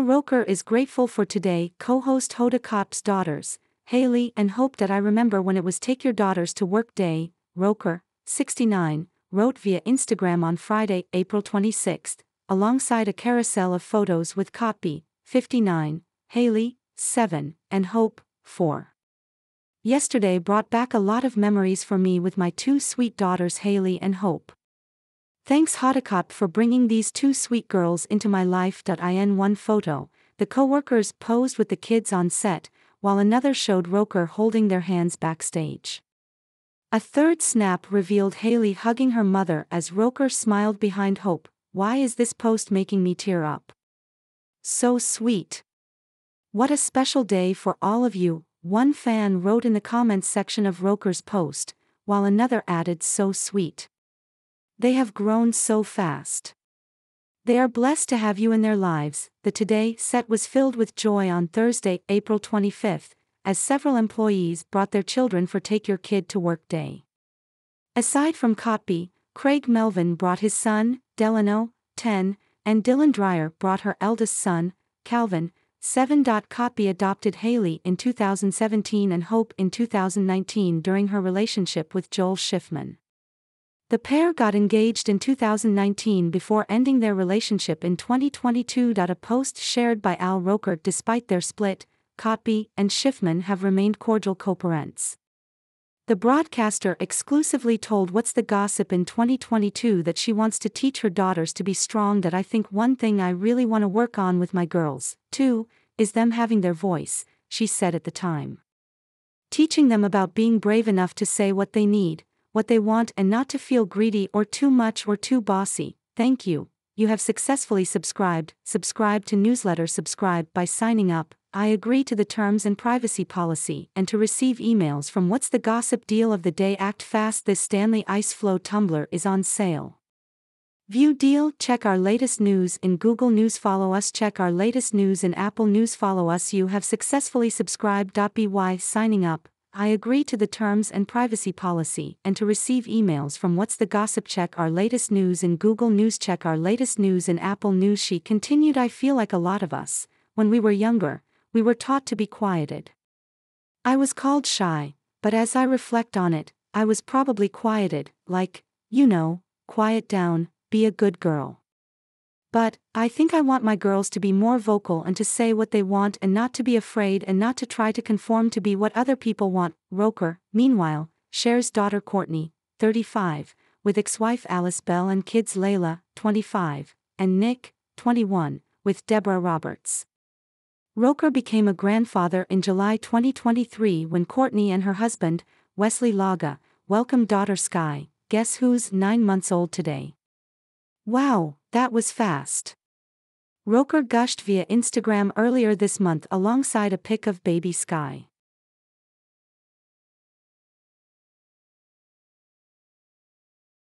Al Roker is grateful for Today co-host Hoda Kotb's daughters, Haley and Hope, that I remember when it was Take Your Daughters to Work Day, Roker, 69, wrote via Instagram on Friday, April 26, alongside a carousel of photos with Kotb, 59, Haley, 7, and Hope, 4. Yesterday brought back a lot of memories for me with my two sweet daughters Haley and Hope. Thanks Hoda Kotb for bringing these two sweet girls into my life. In one photo, the co-workers posed with the kids on set, while another showed Roker holding their hands backstage. A third snap revealed Haley hugging her mother as Roker smiled behind Hope. Why is this post making me tear up? So sweet. What a special day for all of you, one fan wrote in the comments section of Roker's post, while another added, so sweet. They have grown so fast. They are blessed to have you in their lives. The Today set was filled with joy on Thursday, April 25, as several employees brought their children for Take Your Kid to Work Day. Aside from Kotb, Craig Melvin brought his son, Delano, 10, and Dylan Dreyer brought her eldest son, Calvin, 7. Kotb adopted Haley in 2017 and Hope in 2019 during her relationship with Joel Schiffman. The pair got engaged in 2019 before ending their relationship in 2022. A post shared by Al Roker. Despite their split, Kotb and Schiffman have remained cordial co-parents. The broadcaster exclusively told What's the Gossip in 2022 that she wants to teach her daughters to be strong. I think one thing I really want to work on with my girls, too, is them having their voice, she said at the time. Teaching them about being brave enough to say what they need, what they want, and not to feel greedy or too much or too bossy. Thank you. You have successfully subscribed. Subscribe to newsletter. Subscribe by signing up. I agree to the terms and privacy policy and to receive emails from What's the Gossip. Deal of the day. Act fast. This Stanley Ice Flow tumbler is on sale. View deal. Check our latest news in Google News. Follow us. Check our latest news in Apple News. Follow us. You have successfully subscribed. By signing up, I agree to the terms and privacy policy and to receive emails from What's the Gossip. Check our latest news in Google News. Check our latest news in Apple News. She continued, I feel like a lot of us, when we were younger, we were taught to be quieted. I was called shy, but as I reflect on it, I was probably quieted, like, you know, quiet down, be a good girl. But I think I want my girls to be more vocal and to say what they want and not to be afraid and not to try to conform to be what other people want. Roker, meanwhile, shares daughter Courtney, 35, with ex-wife Alice Bell and kids Layla, 25, and Nick, 21, with Deborah Roberts. Roker became a grandfather in July 2023 when Courtney and her husband, Wesley Laga, welcomed daughter Sky. Guess who's 9 months old today? Wow, that was fast. Roker gushed via Instagram earlier this month alongside a pic of baby Sky.